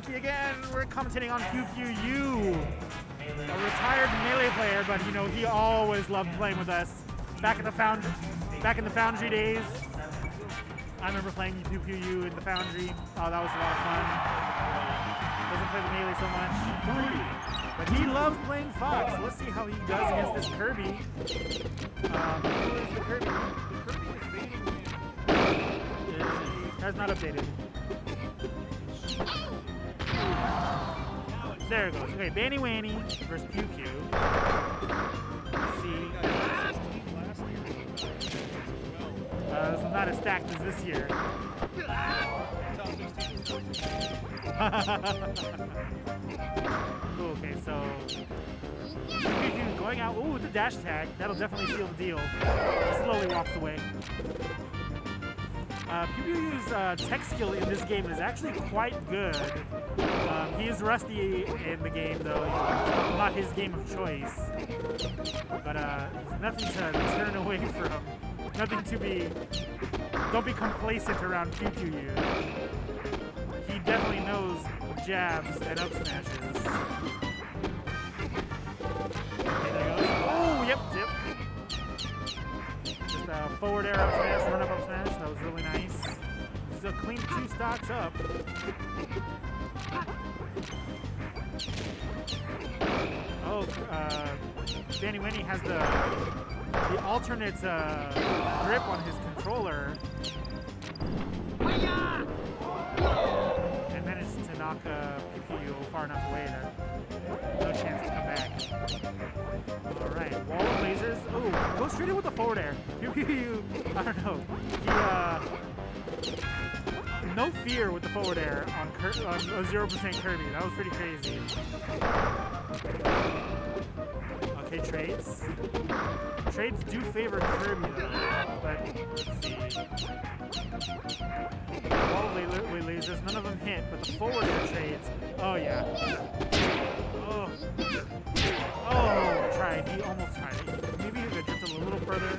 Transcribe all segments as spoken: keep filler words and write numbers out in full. Monkey again. We're commentating on PewPewU, a retired Melee player, but you know he always loved playing with us. Back in the found, back in the Foundry days, I remember playing PewPewU in the Foundry. Oh, that was a lot of fun. Doesn't play the Melee so much, but he loves playing Fox. Let's see how he does against this Kirby. Um, who is the Kirby? The Kirby is baiting him. Has not updated. There it goes. Okay, Banny Wanny versus Q Q. Let's see. Uh, this is not as stacked as this year. Ooh, okay, so Q Q's going out. Ooh, with the dash tag. That'll definitely seal the deal. He slowly walks away. Uh, PewPewU's uh, tech skill in this game is actually quite good. Um, he is rusty in the game, though. It's not his game of choice. But uh, nothing to turn away from. Nothing to be... Don't be complacent around PewPewU. He definitely knows jabs and up smashes. Okay, there goes. Oh, yep, yep. Just a uh, forward air up smash, run up up smash. That was really nice. This is a clean two stocks up. Oh, uh, Banny Wanny has the the alternate uh, grip on his controller, and manages to knock uh, PewPewU far enough away that no chance to come back. All right, wall of lasers. Oh, go straight in with the forward air. PewPewU, I don't know. He, uh, no fear with the forward air on Kirby, on zero percent Kirby. That was pretty crazy. Okay, trades. Trades do favor Kirby, though. But, let's see. All the lasers, none of them hit, but the forward air trades. Oh, yeah. Oh. Oh, tried. He almost tried it. Maybe he could drift a little further.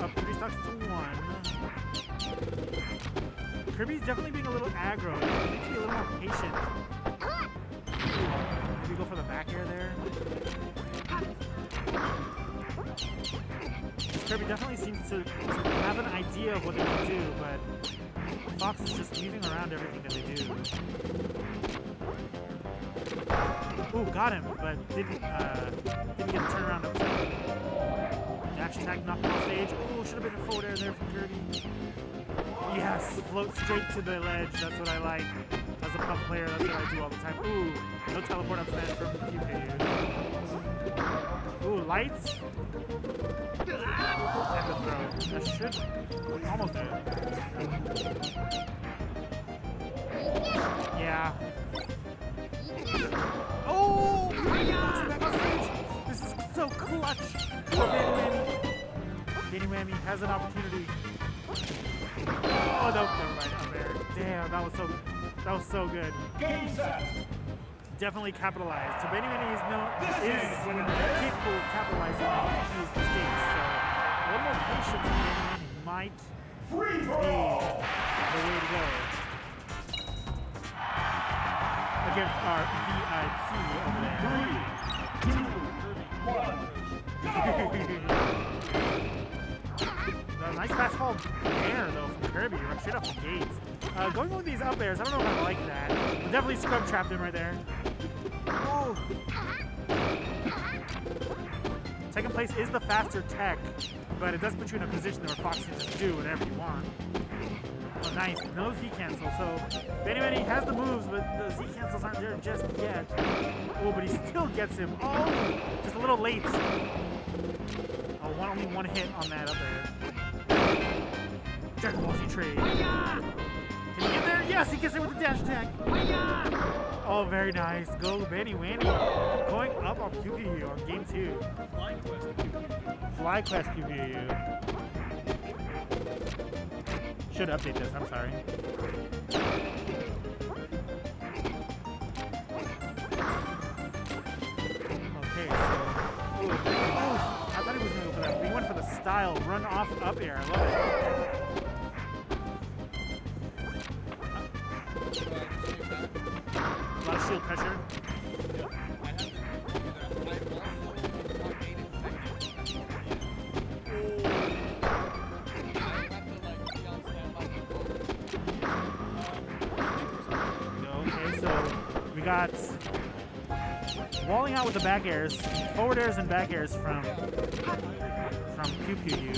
Up three stocks to one. Kirby's definitely being a little aggro. He needs to be a little more patient. Maybe go for the back air there. Kirby definitely seems to, to have an idea of what they can do, but Fox is just weaving around everything that they do. Ooh, got him, but didn't uh, didn't get the turnaround up top. Dash attack knocked off stage. Oh, should have been a forward air there from Kirby. Yes, float straight to the ledge. That's what I like. As a puff player, that's what I do all the time. Ooh, no teleport up smash from PewPewU. Ooh, lights. And the throw. That should almost do it. Yeah. Oh! Back on stage. This is so clutch for Banny Wanny. Banny Wanny has an opportunity. Oh no, never mind. Up there. Damn, that was so that was so good. Game set. Definitely capitalized. So Banny Wanny is no is capable of capitalizing on his mistakes. So a little more patience from Banny Wanny might be the way to go. Against our V I P over there. Three, two, uh, nice fastball air though from Kirby, right straight off the gate. Uh, going with these up airs, I don't know if I like that. But definitely scrub trapped him right there. Oh. Second place is the faster tech, but it does put you in a position where Fox can just do whatever you want. Oh, nice, no Z cancel. So Banny Wanny has the moves, but the Z cancels aren't there just yet. Oh, but he still gets him. Oh, just a little late. Oh, one, only one hit on that up there. Dragon Ball Z trade. Can he get there? Yes, he gets it with the dash attack. Oh, very nice. Go Banny Wanny. Going up on PewPewU on game two. Fly Quest PewPewU. Fly Quest PewPewU. Should update this, I'm sorry. Okay, so... Ooh, oh, I thought he was going to go for that. He went for the style, run off up air. I love it. A lot of shield pressure. Okay, so we got walling out with the back airs, forward airs and back airs from from PewPewU.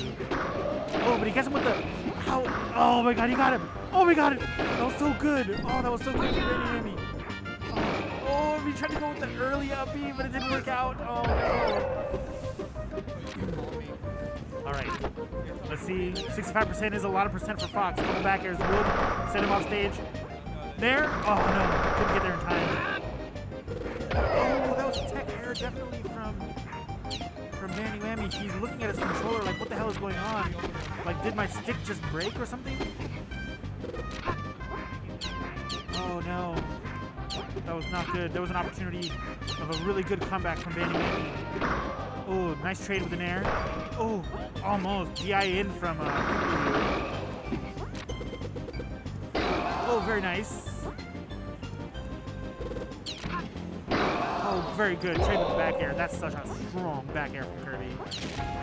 Oh, but he gets him with the how? Oh my God, he got him! Oh my God, that was so good! Oh, that was so good for Baninawi. Oh, we tried to go with the early upbeat, but it didn't work out. Oh no! All right, let's see. sixty-five percent is a lot of percent for Fox. A couple back airs would send him off stage. There? Oh no, couldn't get there in time. Oh, that was a tech error, definitely from from Banny Wanny. He's looking at his controller like, what the hell is going on? Like, did my stick just break or something? Oh no, that was not good. There was an opportunity of a really good comeback from Banny Wanny. Oh, nice trade with an air. Oh, almost D I in from. Uh, oh, very nice. Oh, very good. Trade with the back air. That's such a strong back air from Kirby.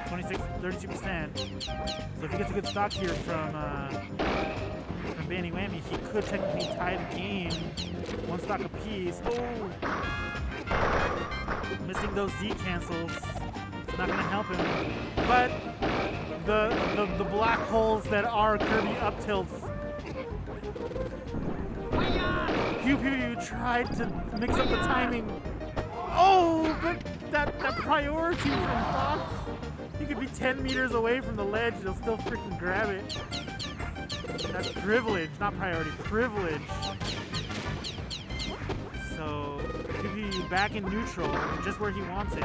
twenty-six, thirty-two percent. So if he gets a good stock here from, uh, from Banny Wanny, he could technically tie the game. One stock apiece. Oh! Missing those Z cancels. It's not going to help him. But the, the, the black holes that are Kirby up tilts. PewPewU tried to mix up the timing. Oh, but that, that priority from Fox. He could be ten meters away from the ledge, he'll still freaking grab it. That's privilege, not priority, privilege. So, PewPewU back in neutral, just where he wants it.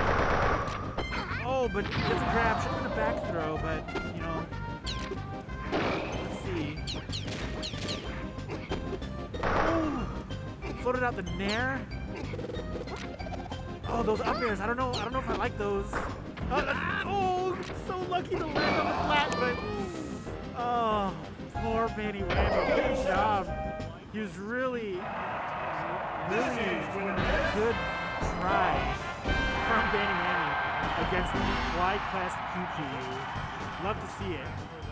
Oh, but gets a grab, should have been a back throw, but, you know. Let's see. Oh! Floated out the nair. Oh, those up airs. I don't know. I don't know if I like those. Oh, oh, so lucky to land on the flat, but oh, poor Banny Wanny. Good job. He was really, really good try from Banny Wanny against Fly Quest Q Q. Love to see it.